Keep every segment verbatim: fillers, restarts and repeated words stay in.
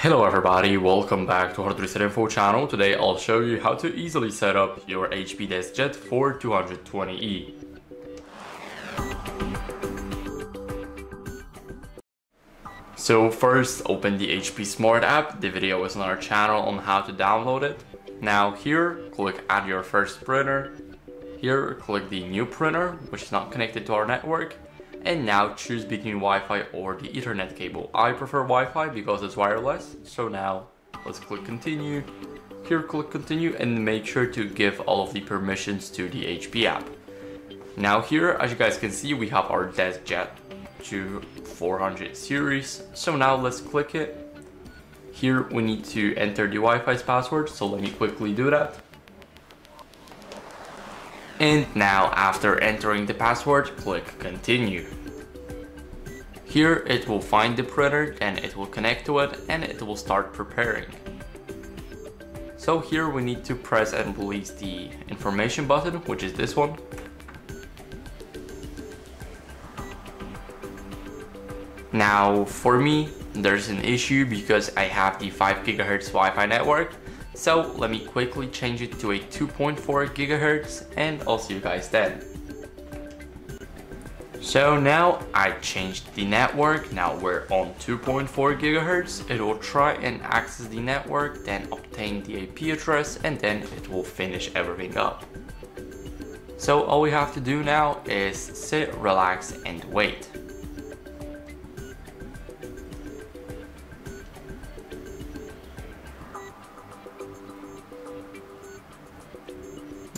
Hello everybody, welcome back to HardReset.Info channel. Today I'll show you how to easily set up your H P DeskJet forty-two twenty E. So first, open the H P Smart App. The video is on our channel on how to download it. Now here, click add your first printer. Here, click the new printer, which is not connected to our network. And now choose between Wi-Fi or the Ethernet cable. I prefer Wi-Fi because it's wireless. So now let's click continue. Here click continue and make sure to give all of the permissions to the H P app. Now here, as you guys can see, we have our DeskJet four hundred series. So now let's click it. Here we need to enter the Wi-Fi's password. So let me quickly do that. And now after entering the password, click continue. Here it will find the printer and it will connect to it and it will start preparing. So here we need to press and release the information button, which is this one. Now for me, there's an issue because I have the five gigahertz Wi-Fi network. So let me quickly change it to a two point four gigahertz and I'll see you guys then. So now I changed the network. Now we're on two point four gigahertz. It will try and access the network, then obtain the I P address, and then it will finish everything up. So all we have to do now is sit, relax, and wait.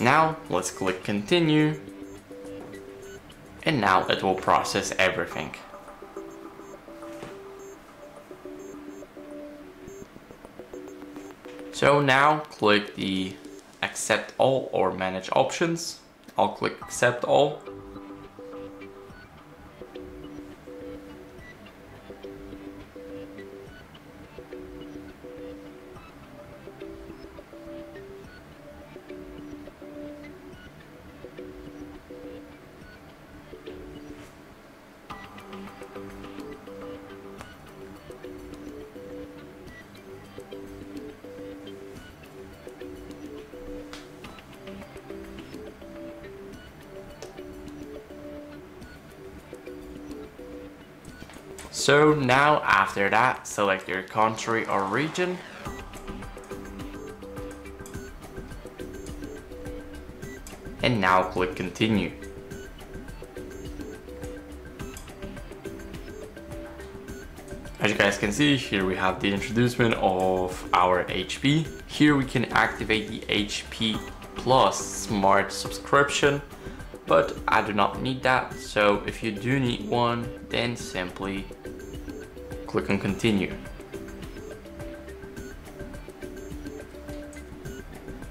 Now let's click continue, and now it will process everything. So now click the accept all or manage options. I'll click accept all. So now after that, select your country or region. And now click continue. As you guys can see, here we have the introduction of our H P. Here we can activate the H P Plus Smart subscription. But I do not need that, so if you do need one, then simply click on continue.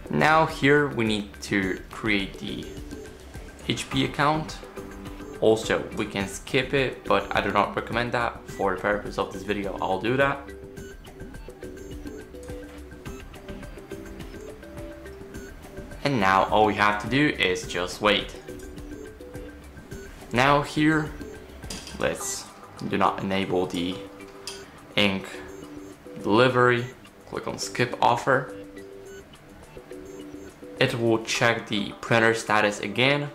Now here we need to create the H P account. Also, we can skip it, but I do not recommend that. For the purpose of this video, I'll do that. And now all we have to do is just wait. Now here, let's do not enable the ink delivery, click on skip offer. It will check the printer status again.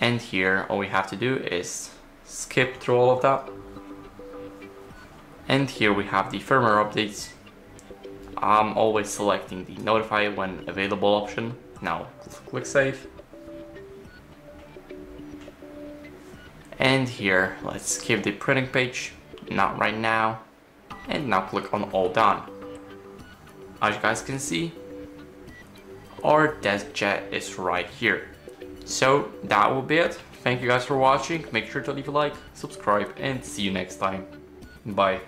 And here, all we have to do is skip through all of that. And here we have the firmware updates. I'm always selecting the notify when available option. Now click save. And here, let's skip the printing page, not right now. And now click on all done. As you guys can see, our DeskJet is right here. So that will be it. Thank you guys for watching. Make sure to leave a like, subscribe, and see you next time. Bye.